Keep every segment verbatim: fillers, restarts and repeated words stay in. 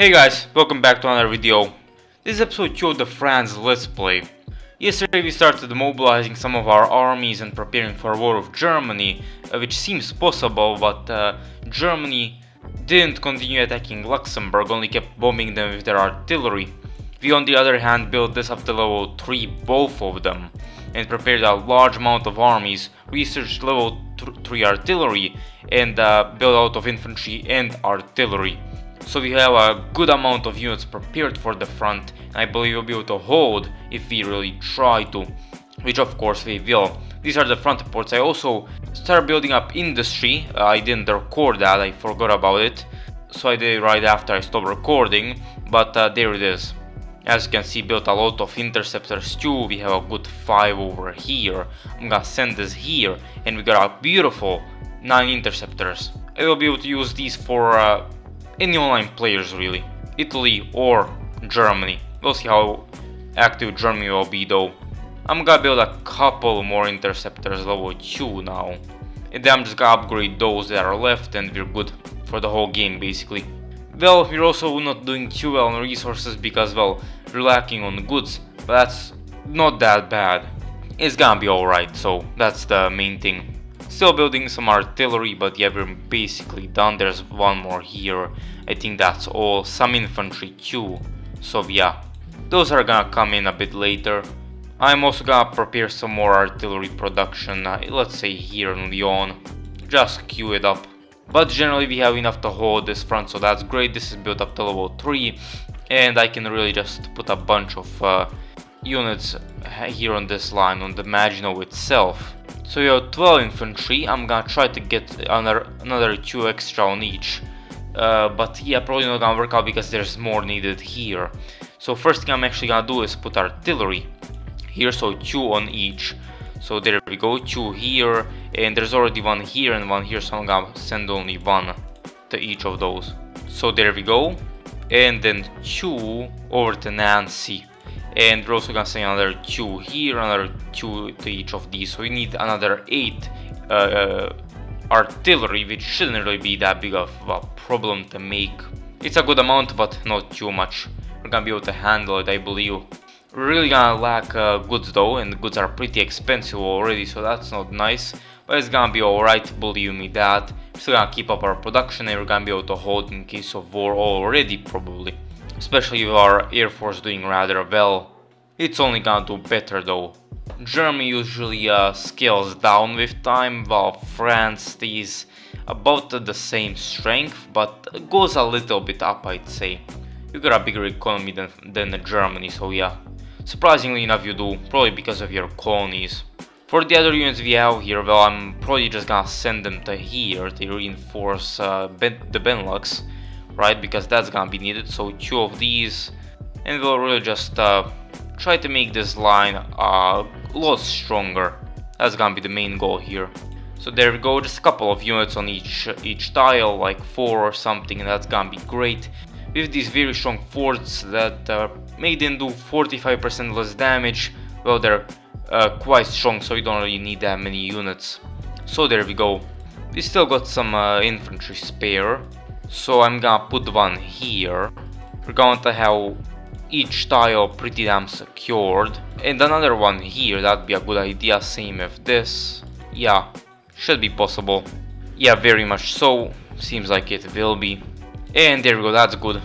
Hey guys, welcome back to another video. This episode two of the France Let's Play. Yesterday we started mobilizing some of our armies and preparing for war with Germany, which seems possible, but uh, Germany didn't continue attacking Luxembourg, only kept bombing them with their artillery. We on the other hand built this up to level three, both of them, and prepared a large amount of armies, researched level three artillery, and uh, built out of infantry and artillery. So we have a good amount of units prepared for the front, and I believe we'll be able to hold if we really try to, which of course we will. These are the front reports. I also started building up industry. uh, I didn't record that, I forgot about it, so I did it right after I stopped recording, but uh, there it is. As you can see, built a lot of interceptors too. We have a good five over here. I'm gonna send this here, and we got a beautiful nine interceptors. I will be able to use these for uh, any online players, really. Italy or Germany. We'll see how active Germany will be though. I'm gonna build a couple more interceptors, level two now. And then I'm just gonna upgrade those that are left, and we're good for the whole game basically. Well, we're also not doing too well on resources because, well, we're lacking on goods. But that's not that bad. It's gonna be alright, so that's the main thing. Still building some artillery, but yeah, we're basically done. There's one more here. I think that's all. Some infantry too. So yeah, those are gonna come in a bit later. I'm also gonna prepare some more artillery production, uh, let's say here in Lyon. Just queue it up. But generally we have enough to hold this front, so that's great. This is built up to level three. And I can really just put a bunch of uh, units here on this line, on the Maginot itself. So you have twelve infantry. I'm gonna try to get another, another two extra on each. Uh, but yeah, probably not gonna work out because there's more needed here. So first thing I'm actually gonna do is put artillery here, so two on each. So there we go, two here, and there's already one here and one here, so I'm gonna send only one to each of those. So there we go, and then two over to Nancy. And we're also gonna send another two here, another two to each of these, so we need another eight uh, uh, artillery, which shouldn't really be that big of a problem to make. It's a good amount, but not too much. We're gonna be able to handle it, I believe. We're really gonna lack uh, goods though, and goods are pretty expensive already, so that's not nice. But it's gonna be alright, believe me that. We're still gonna keep up our production, and we're gonna be able to hold in case of war already, probably. Especially with our Air Force doing rather well. It's only gonna do better though. Germany usually uh, scales down with time, while France stays about the same strength, but goes a little bit up, I'd say. You got a bigger economy than, than Germany, so yeah. Surprisingly enough you do, probably because of your colonies. For the other units we have here, well, I'm probably just gonna send them to here to reinforce uh, ben- the Benelux. Right, because that's gonna be needed, so two of these, and we'll really just uh, try to make this line uh, a lot stronger. That's gonna be the main goal here. So there we go, just a couple of units on each each tile, like four or something, and that's gonna be great. With these very strong forts that uh, made them do forty-five percent less damage, well, they're uh, quite strong, so you don't really need that many units. So there we go. We still got some uh, infantry spare. So I'm gonna put one here. We're going to have each tile pretty damn secured. And another one here, that'd be a good idea, same as this. Yeah, should be possible. Yeah, very much so, seems like it will be. And there we go, that's good.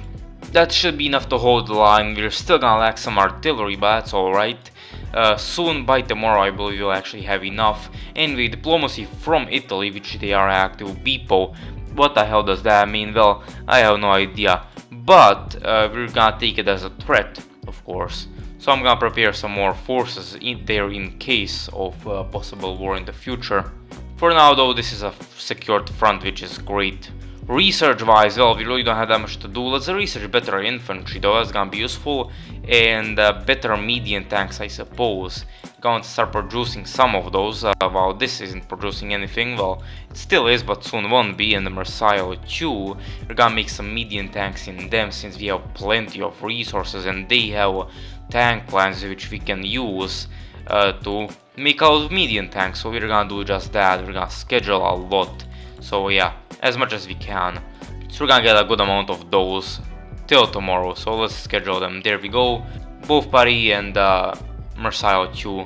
That should be enough to hold the line. We're still gonna lack some artillery, but that's alright. Uh, soon, by tomorrow, I believe we'll actually have enough. And with diplomacy from Italy, which they are active, Bipo. What the hell does that mean? Well, I have no idea, but uh, we're gonna take it as a threat, of course. So I'm gonna prepare some more forces in there in case of uh, possible war in the future. For now though, this is a secured front, which is great. Research wise, well, we really don't have that much to do. Let's research better infantry though, that's gonna be useful, and uh, better medium tanks, I suppose. Going to start producing some of those. Uh, while this isn't producing anything, well, it still is, but soon won't be. And the Marseille too, we're gonna make some medium tanks in them, since we have plenty of resources and they have tank plans which we can use uh, to make out medium tanks. So we're gonna do just that. We're gonna schedule a lot. So yeah, as much as we can. So we're gonna get a good amount of those. till tomorrow, so let's schedule them. There we go, both Paris and uh, Marseille too.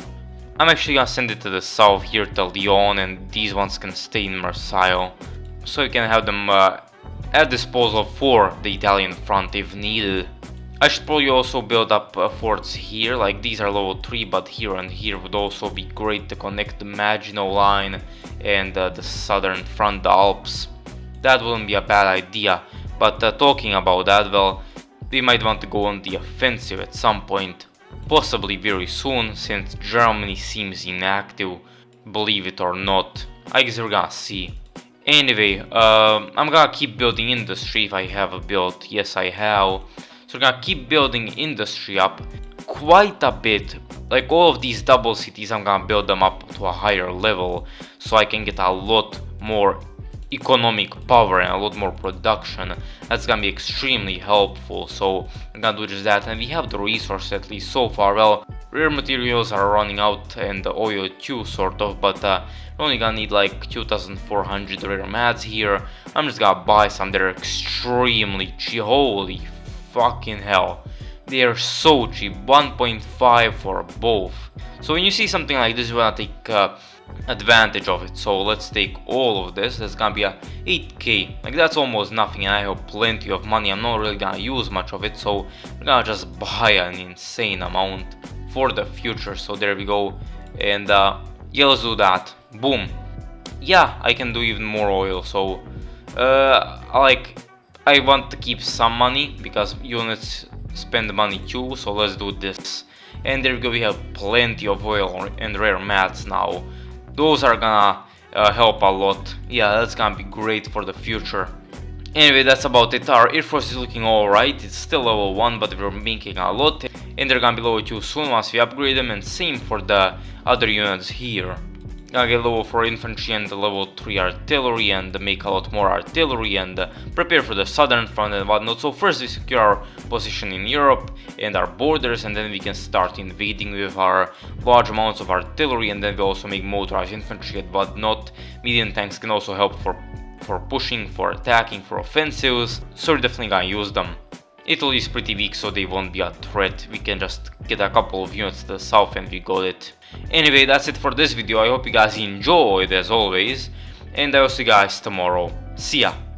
I'm actually gonna send it to the south here to Lyon, and these ones can stay in Marseille, so you can have them uh, at disposal for the Italian front if needed. I should probably also build up uh, forts here, like these are level three, but here and here would also be great to connect the Maginot Line and uh, the southern front, the Alps. That wouldn't be a bad idea, but uh, talking about that, well, we might want to go on the offensive at some point, possibly very soon, since Germany seems inactive, believe it or not. I guess we're gonna see. Anyway, uh, I'm gonna keep building industry if I have a build, yes I have. So we're gonna keep building industry up quite a bit. Like all of these double cities, I'm gonna build them up to a higher level so I can get a lot more economic power and a lot more production. That's gonna be extremely helpful, so I'm gonna do just that. And we have the resources, at least so far. Well, rare materials are running out and the oil too, sort of, but uh, we're only gonna need like two thousand four hundred rare mats here. I'm just gonna buy some. They're extremely cheap. Holy fucking hell, they are so cheap, one point five for both. So when you see something like this, you wanna take uh, advantage of it. So let's take all of this. That's gonna be a eight K, like that's almost nothing, and I have plenty of money. I'm not really gonna use much of it, so I'm gonna just buy an insane amount for the future. So there we go, and uh, yeah, let's do that. Boom. Yeah, I can do even more oil, so uh, like I want to keep some money because units spend money too, so let's do this. And there we go, we have plenty of oil and rare mats now. Those are gonna uh, help a lot. Yeah, that's gonna be great for the future. Anyway, that's about it. Our Air Force is looking alright. It's still level one, but we're making a lot. And they're gonna be level two soon once we upgrade them, and same for the other units here. Gonna get level four infantry and level three artillery, and make a lot more artillery, and uh, prepare for the southern front and whatnot. So first we secure our position in Europe and our borders, and then we can start invading with our large amounts of artillery, and then we also make motorized infantry and whatnot. Medium tanks can also help for, for pushing, for attacking, for offensives, so we're definitely gonna use them. Italy is pretty weak, so they won't be a threat. We can just get a couple of units to the south and we got it. Anyway, that's it for this video. I hope you guys enjoyed as always, and I will see you guys tomorrow. See ya!